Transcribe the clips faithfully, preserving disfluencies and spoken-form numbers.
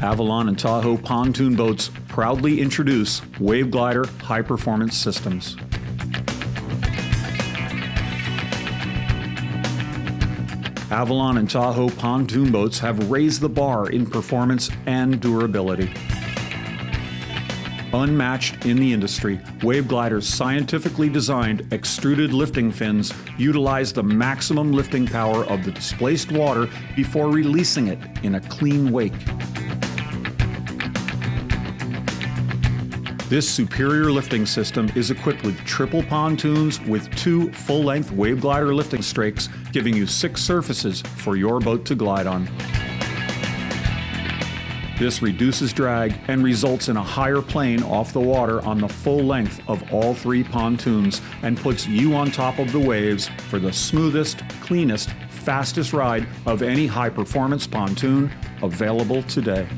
Avalon and Tahoe pontoon boats proudly introduce WaveGlider high-performance systems. Avalon and Tahoe pontoon boats have raised the bar in performance and durability. Unmatched in the industry, WaveGlider's scientifically designed extruded lifting fins utilize the maximum lifting power of the displaced water before releasing it in a clean wake. This superior lifting system is equipped with triple pontoons with two full-length WaveGlider lifting strakes, giving you six surfaces for your boat to glide on. This reduces drag and results in a higher plane off the water on the full length of all three pontoons and puts you on top of the waves for the smoothest, cleanest, fastest ride of any high-performance pontoon available today.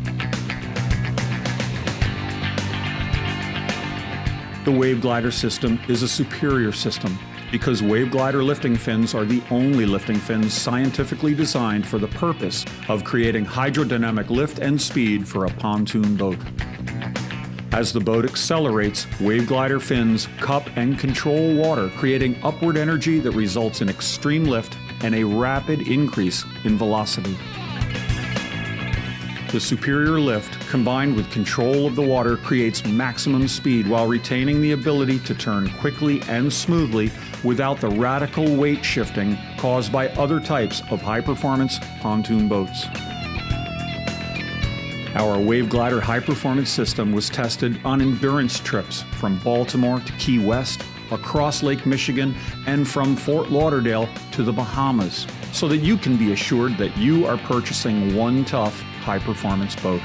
The WaveGlider system is a superior system because WaveGlider lifting fins are the only lifting fins scientifically designed for the purpose of creating hydrodynamic lift and speed for a pontoon boat. As the boat accelerates, WaveGlider fins cup and control water, creating upward energy that results in extreme lift and a rapid increase in velocity. The superior lift, combined with control of the water, creates maximum speed while retaining the ability to turn quickly and smoothly without the radical weight shifting caused by other types of high-performance pontoon boats. Our WaveGlider high-performance system was tested on endurance trips from Baltimore to Key West, across Lake Michigan, and from Fort Lauderdale to the Bahamas, so that you can be assured that you are purchasing one tough, high-performance boat.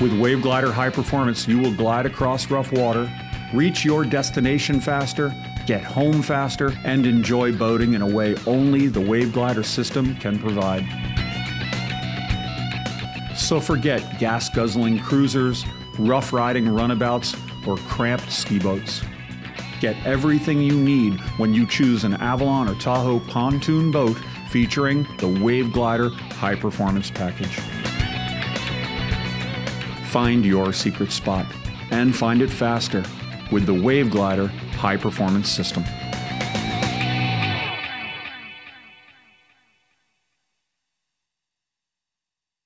With WaveGlider High Performance, you will glide across rough water, reach your destination faster, get home faster, and enjoy boating in a way only the WaveGlider system can provide. So forget gas-guzzling cruisers, rough-riding runabouts, or cramped ski boats. Get everything you need when you choose an Avalon or Tahoe pontoon boat featuring the WaveGlider High Performance Package. Find your secret spot and find it faster with the WaveGlider High Performance System.